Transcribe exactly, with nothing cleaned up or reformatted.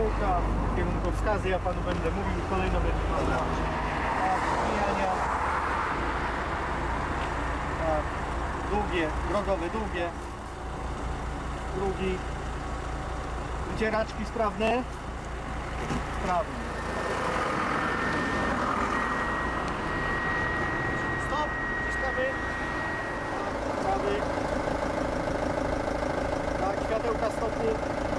hasełka, kierunkowskazy, ja panu będę mówił i kolejno będzie pan nauczył. Tak, mijania. Tak, długie, drogowe długie. Drugi. Wycieraczki sprawne? Sprawne. Stop, wciskamy. Prawy. Tak, światełka stopu.